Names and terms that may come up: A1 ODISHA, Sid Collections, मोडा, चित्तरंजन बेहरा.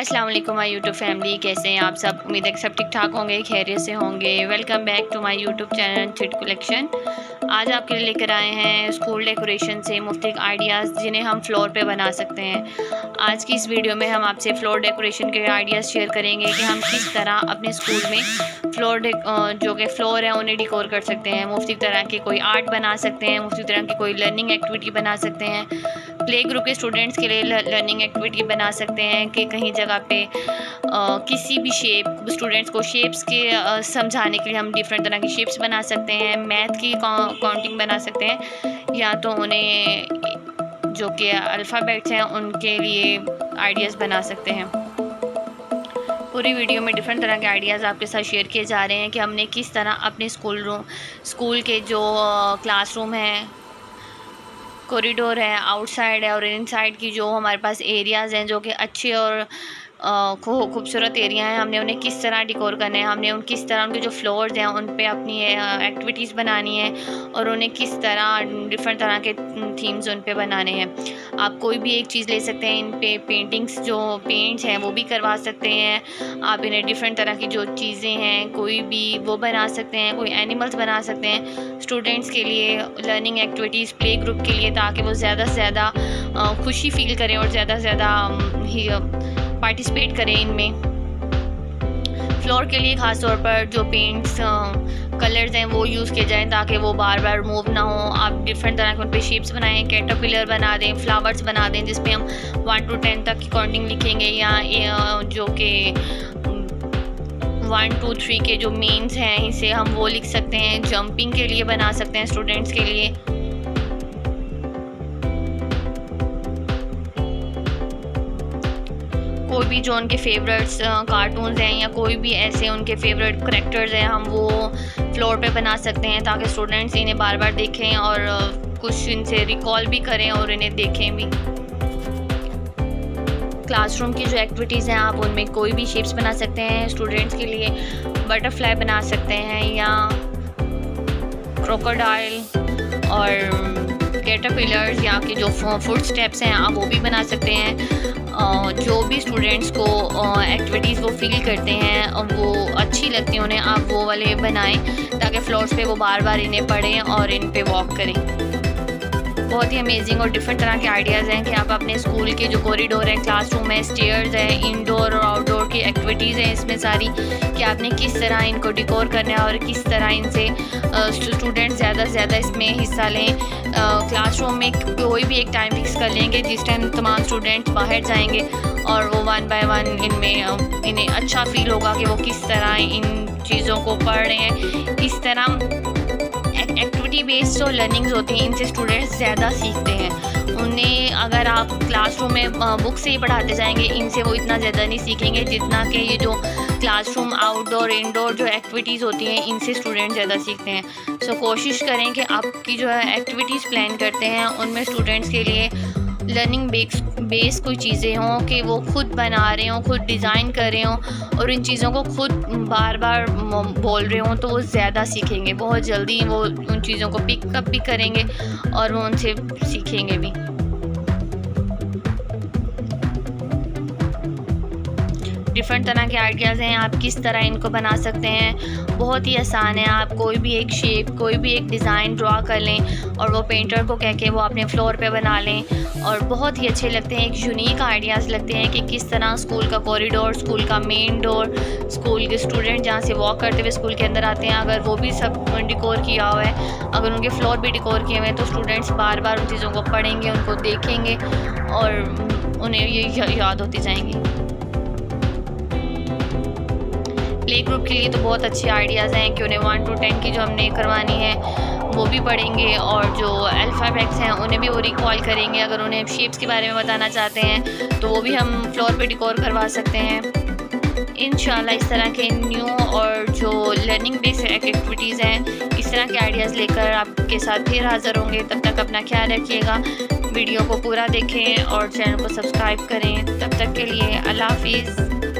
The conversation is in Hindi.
अस्सलाम वालेकुम माय यूट्यूब फैमिली, कैसे हैं आप सब। उम्मीद है कि सब ठीक ठाक होंगे, खैरियत से होंगे। Welcome back to my YouTube channel Sid collection. आज आपके लिए लेकर आए हैं स्कूल डेकोरेशन से मुख्तलिफ आइडियाज़ जिन्हें हम फ्लोर पे बना सकते हैं। आज की इस वीडियो में हम आपसे फ्लोर डेकोरेशन के आइडियाज़ शेयर करेंगे कि हम किस तरह अपने स्कूल में फ्लोर जो कि फ्लोर है उन्हें डिकोर कर सकते हैं। मुख्तलिफ तरह के कोई आर्ट बना सकते हैं, मुख्तलिफ तरह की कोई लर्निंग एक्टिविटी बना सकते हैं। प्ले ग्रुप के स्टूडेंट्स के लिए लर्निंग एक्टिविटी बना सकते हैं कि कहीं जगह पे किसी भी शेप, स्टूडेंट्स को शेप्स के समझाने के लिए हम डिफरेंट तरह की शेप्स बना सकते हैं। मैथ की काउंटिंग बना सकते हैं, या तो उन्हें जो कि अल्फ़ाबेट्स हैं उनके लिए आइडियाज़ बना सकते हैं। पूरी वीडियो में डिफरेंट तरह के आइडियाज़ आपके साथ शेयर किए जा रहे हैं कि हमने किस तरह अपने स्कूल के जो क्लासरूम है, कॉरिडोर है, आउटसाइड है और इनसाइड की जो हमारे पास एरियाज़ हैं जो कि अच्छे और खूबसूरत एरिया हैं, हमने उन्हें किस तरह डिकोर करना है। हमने किस तरह उनके जो फ्लोर्स हैं उन पे अपनी एक्टिविटीज़ बनानी है और उन्हें किस तरह डिफरेंट तरह के थीम्स उन पे बनाने हैं। आप कोई भी एक चीज़ ले सकते हैं, इन पे पेंटिंग्स जो पेंट्स हैं वो भी करवा सकते हैं। आप इन्हें डिफरेंट तरह की जो चीज़ें हैं कोई भी वो बना सकते हैं, कोई एनिमल्स बना सकते हैं। स्टूडेंट्स के लिए लर्निंग एक्टिविटीज़, प्ले ग्रुप के लिए, ताकि वो ज़्यादा से ज़्यादा खुशी फील करें और ज़्यादा से ज़्यादा पार्टिसिपेट करें इनमें। फ्लोर के लिए ख़ास तौर पर जो पेंट्स कलर्स हैं वो यूज़ किए जाएँ ताकि वो बार बार मूव ना हो। आप डिफरेंट तरह के उन पर शेप्स बनाएं, कैटरपिलर बना दें, फ्लावर्स बना दें जिसमें हम 1 to 10 तक की काउंटिंग लिखेंगे, या जो कि 1, 2, 3 के जो मेन्स हैं इसे हम वो लिख सकते हैं। जंपिंग के लिए बना सकते हैं स्टूडेंट्स के लिए। कोई भी जो उनके फेवरेट्स कार्टून्स हैं या कोई भी ऐसे उनके फेवरेट करैक्टर्स हैं हम वो फ्लोर पे बना सकते हैं ताकि स्टूडेंट्स इन्हें बार बार देखें और कुछ इनसे रिकॉल भी करें और इन्हें देखें भी। क्लासरूम की जो एक्टिविटीज़ हैं आप उनमें कोई भी शेप्स बना सकते हैं। स्टूडेंट्स के लिए बटरफ्लाई बना सकते हैं या क्रोकोडाइल और कैटरपिलर्स, या कि जो फूड स्टेप्स हैं आप वो भी बना सकते हैं। जो भी स्टूडेंट्स को एक्टिविटीज़ वो फील करते हैं, वो अच्छी लगती हैं उन्हें, आप वो वाले बनाएं ताकि फ्लोर्स पे वो बार बार इन्हें पढ़ें और इन पे वॉक करें। बहुत ही अमेजिंग और डिफरेंट तरह के आइडियाज़ हैं कि आप अपने स्कूल के जो कॉरिडोर है, क्लासरूम है, स्टेयर्स है, इंडोर और आउटडोर की एक्टिविटीज़ हैं इसमें सारी, कि आपने किस तरह इनको डिकोर करना है और किस तरह इनसे स्टूडेंट ज़्यादा से ज़्यादा इसमें हिस्सा लें। क्लासरूम में कोई भी एक टाइम फिक्स कर लेंगे जिस टाइम तमाम स्टूडेंट्स बाहर जाएंगे और वो 1 by 1 इनमें इन्हें अच्छा फ़ील होगा कि वो किस तरह इन चीज़ों को पढ़ रहे हैं। इस तरह एक्टिविटी बेस्ड जो लर्निंग्स होती हैं इनसे स्टूडेंट्स ज़्यादा सीखते हैं। उन्हें अगर आप क्लासरूम में बुक से ही पढ़ाते जाएंगे इनसे वो इतना ज़्यादा नहीं सीखेंगे जितना कि ये जो क्लासरूम, आउटडोर, इंडोर जो एक्टिविटीज़ होती हैं इनसे स्टूडेंट ज़्यादा सीखते हैं। सो कोशिश करें कि आपकी जो है एक्टिविटीज़ प्लान करते हैं उनमें स्टूडेंट्स के लिए लर्निंग बेस कोई चीज़ें हों कि वो खुद बना रहे हों, खुद डिज़ाइन कर रहे हों और इन चीज़ों को खुद बार बार बोल रहे हों, तो वो ज़्यादा सीखेंगे। बहुत जल्दी वो उन चीज़ों को पिकअप भी करेंगे और वो उनसे सीखेंगे भी। डिफरेंट तरह के आइडियाज़ हैं, आप किस तरह इनको बना सकते हैं। बहुत ही आसान है, आप कोई भी एक शेप, कोई भी एक डिज़ाइन ड्रा कर लें और वो पेंटर को कह के वो अपने फ्लोर पे बना लें और बहुत ही अच्छे लगते हैं। एक यूनिक आइडियाज़ लगते हैं कि किस तरह स्कूल का कॉरिडोर, स्कूल का मेन डोर, स्कूल के स्टूडेंट जहाँ से वॉक करते हुए स्कूल के अंदर आते हैं, अगर वो भी सब डिकोर किया हुआ है, अगर उनके फ्लोर भी डिकोर किए हुए हैं तो स्टूडेंट्स बार बार उन चीज़ों को पढ़ेंगे, उनको देखेंगे और उन्हें ये याद होती जाएंगी। प्ले ग्रुप के लिए तो बहुत अच्छे आइडियाज़ हैं कि उन्हें 1 to 10 की जो हमने करवानी है वो भी पढ़ेंगे और जो अल्फ़ाबेट्स हैं उन्हें भी वो रिकॉल करेंगे। अगर उन्हें शेप्स के बारे में बताना चाहते हैं तो वो भी हम फ्लोर पे डिकोर करवा सकते हैं। इंशाल्लाह इस तरह के न्यू और जो लर्निंग बेस्ड एक्टिविटीज़ हैं इस तरह के आइडियाज़ लेकर आपके साथ फिर हाज़िर होंगे। तब तक अपना ख्याल रखिएगा, वीडियो को पूरा देखें और चैनल को सब्सक्राइब करें। तब तक के लिए अल्लाह हाफिज़।